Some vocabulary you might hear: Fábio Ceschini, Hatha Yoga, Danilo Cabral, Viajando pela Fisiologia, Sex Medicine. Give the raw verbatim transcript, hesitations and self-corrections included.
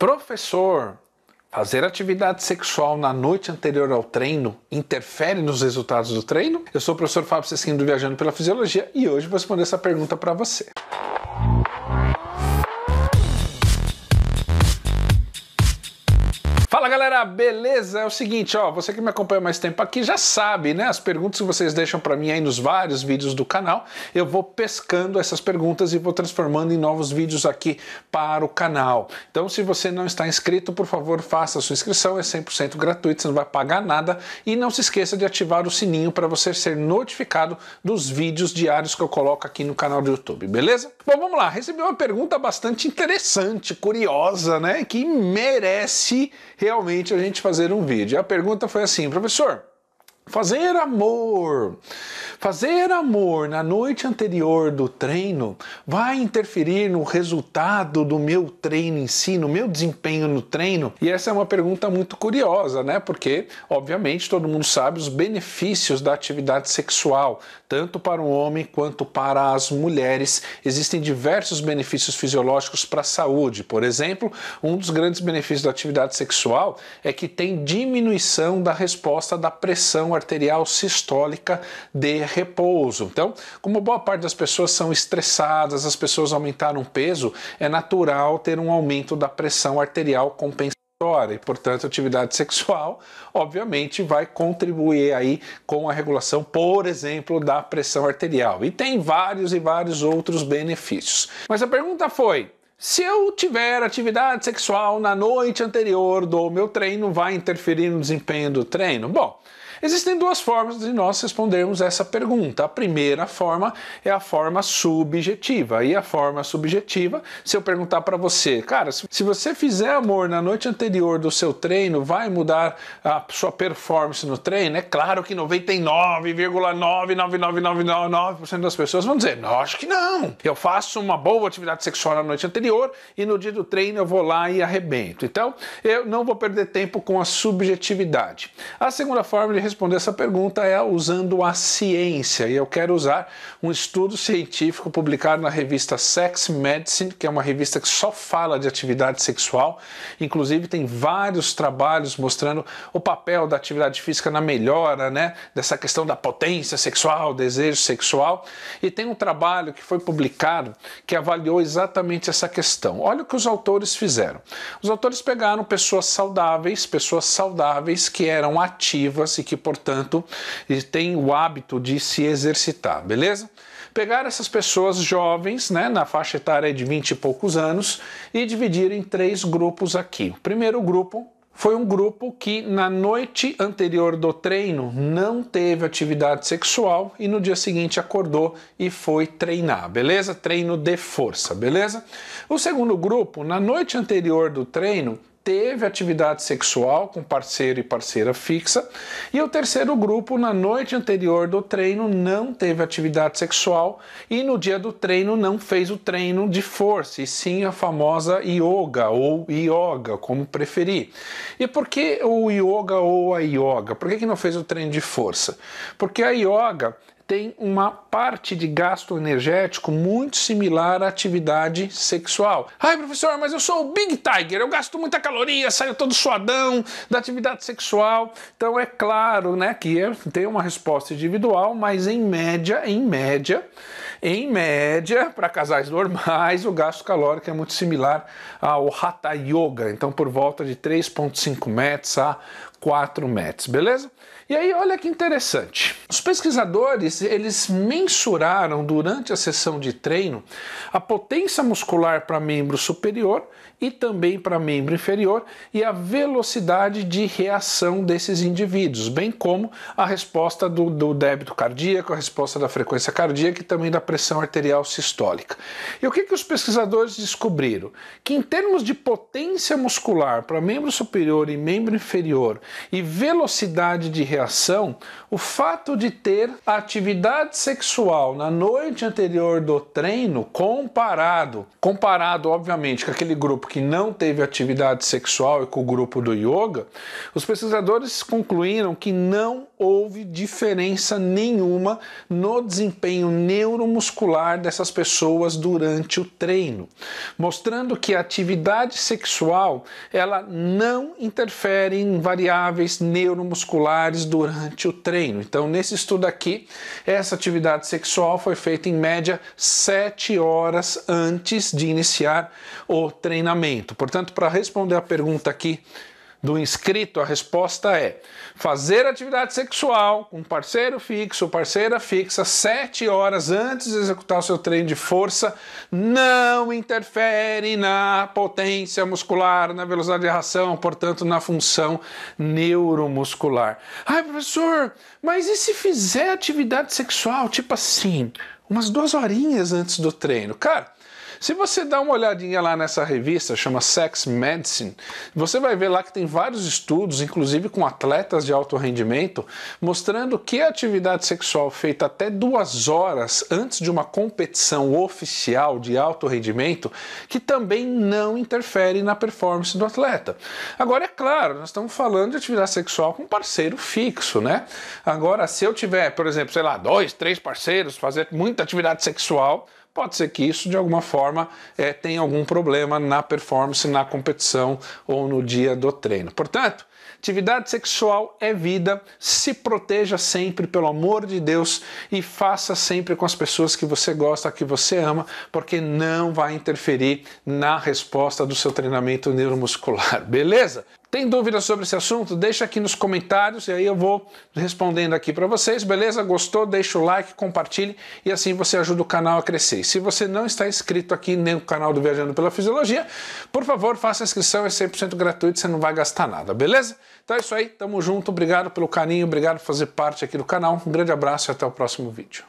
Professor, fazer atividade sexual na noite anterior ao treino interfere nos resultados do treino? Eu sou o professor Fábio Ceschini do Viajando pela Fisiologia e hoje vou responder essa pergunta para você. Fala galera, beleza? É o seguinte, ó, você que me acompanha mais tempo aqui já sabe, né? As perguntas que vocês deixam para mim aí nos vários vídeos do canal, eu vou pescando essas perguntas e vou transformando em novos vídeos aqui para o canal. Então, se você não está inscrito, por favor, faça a sua inscrição, é cem por cento gratuito, você não vai pagar nada. E não se esqueça de ativar o sininho para você ser notificado dos vídeos diários que eu coloco aqui no canal do YouTube, beleza? Bom, vamos lá, recebi uma pergunta bastante interessante, curiosa, né? Que merece realmente a gente fazer um vídeo. A pergunta foi assim: professor, fazer amor, fazer amor na noite anterior do treino vai interferir no resultado do meu treino em si, no meu desempenho no treino? E essa é uma pergunta muito curiosa, né? Porque, obviamente, todo mundo sabe os benefícios da atividade sexual, tanto para o homem quanto para as mulheres. Existem diversos benefícios fisiológicos para a saúde. Por exemplo, um dos grandes benefícios da atividade sexual é que tem diminuição da resposta da pressão arterial sistólica de repouso. Então, como boa parte das pessoas são estressadas, as pessoas aumentaram o peso, é natural ter um aumento da pressão arterial compensatória. E, portanto, a atividade sexual, obviamente, vai contribuir aí com a regulação, por exemplo, da pressão arterial. E tem vários e vários outros benefícios. Mas a pergunta foi: se eu tiver atividade sexual na noite anterior do meu treino, vai interferir no desempenho do treino? Bom, existem duas formas de nós respondermos essa pergunta. A primeira forma é a forma subjetiva. E a forma subjetiva, se eu perguntar para você, cara, se você fizer amor na noite anterior do seu treino, vai mudar a sua performance no treino? É claro que noventa e nove vírgula nove nove nove nove nove nove por cento das pessoas vão dizer: não, acho que não. Eu faço uma boa atividade sexual na noite anterior e no dia do treino eu vou lá e arrebento. Então, eu não vou perder tempo com a subjetividade. A segunda forma de responder essa pergunta é usando a ciência, e eu quero usar um estudo científico publicado na revista Sex Medicine, que é uma revista que só fala de atividade sexual. Inclusive tem vários trabalhos mostrando o papel da atividade física na melhora, né, dessa questão da potência sexual, desejo sexual, e tem um trabalho que foi publicado que avaliou exatamente essa questão. Olha o que os autores fizeram. Os autores pegaram pessoas saudáveis, pessoas saudáveis que eram ativas e que, portanto, tem o hábito de se exercitar, beleza? Pegaram essas pessoas jovens, né, na faixa etária de vinte e poucos anos, e dividiram em três grupos aqui. O primeiro grupo foi um grupo que na noite anterior do treino não teve atividade sexual e no dia seguinte acordou e foi treinar, beleza? Treino de força, beleza? O segundo grupo, na noite anterior do treino, teve atividade sexual com parceiro e parceira fixa. E o terceiro grupo, na noite anterior do treino, não teve atividade sexual e no dia do treino não fez o treino de força, e sim a famosa yoga ou yoga, como preferir. E por que o yoga ou a yoga? Por que que não fez o treino de força? Porque a yoga tem uma parte de gasto energético muito similar à atividade sexual. Ai, professor, mas eu sou o Big Tiger, eu gasto muita caloria, saio todo suadão da atividade sexual. Então é claro, né, que tem uma resposta individual, mas em média, em média, em média, para casais normais, o gasto calórico é muito similar ao Hatha Yoga. Então por volta de três vírgula cinco metros a quatro metros, beleza? E aí, olha que interessante. Os pesquisadores, eles mensuraram durante a sessão de treino a potência muscular para membro superior e também para membro inferior e a velocidade de reação desses indivíduos, bem como a resposta do, do débito cardíaco, a resposta da frequência cardíaca e também da pressão arterial sistólica. E o que que os pesquisadores descobriram? Que em termos de potência muscular para membro superior e membro inferior e velocidade de reação, o fato de ter atividade sexual na noite anterior do treino, comparado, comparado obviamente com aquele grupo que não teve atividade sexual e com o grupo do yoga, os pesquisadores concluíram que não houve diferença nenhuma no desempenho neuromuscular dessas pessoas durante o treino, mostrando que a atividade sexual ela não interfere em variáveis neuromusculares durante o treino. Então, nesse estudo aqui, essa atividade sexual foi feita em média sete horas antes de iniciar o treinamento. Portanto, para responder a pergunta aqui do inscrito, a resposta é fazer atividade sexual com parceiro fixo ou parceira fixa sete horas antes de executar o seu treino de força não interfere na potência muscular, na velocidade de reação, portanto na função neuromuscular. Ai, professor, mas e se fizer atividade sexual, tipo assim, umas duas horinhas antes do treino? Cara, se você dá uma olhadinha lá nessa revista, chama Sex Medicine, você vai ver lá que tem vários estudos, inclusive com atletas de alto rendimento, mostrando que a atividade sexual feita até duas horas antes de uma competição oficial de alto rendimento, que também não interfere na performance do atleta. Agora, é claro, nós estamos falando de atividade sexual com parceiro fixo, né? Agora, se eu tiver, por exemplo, sei lá, dois, três parceiros, fazer muita atividade sexual, pode ser que isso, de alguma forma, é, tenha algum problema na performance, na competição ou no dia do treino. Portanto, atividade sexual é vida, se proteja sempre, pelo amor de Deus, e faça sempre com as pessoas que você gosta, que você ama, porque não vai interferir na resposta do seu treinamento neuromuscular, beleza? Tem dúvidas sobre esse assunto? Deixa aqui nos comentários e aí eu vou respondendo aqui para vocês, beleza? Gostou? Deixa o like, compartilhe e assim você ajuda o canal a crescer. Se você não está inscrito aqui no canal do Viajando pela Fisiologia, por favor, faça a inscrição, é cem por cento gratuito, você não vai gastar nada, beleza? Então é isso aí, tamo junto, obrigado pelo carinho, obrigado por fazer parte aqui do canal, um grande abraço e até o próximo vídeo.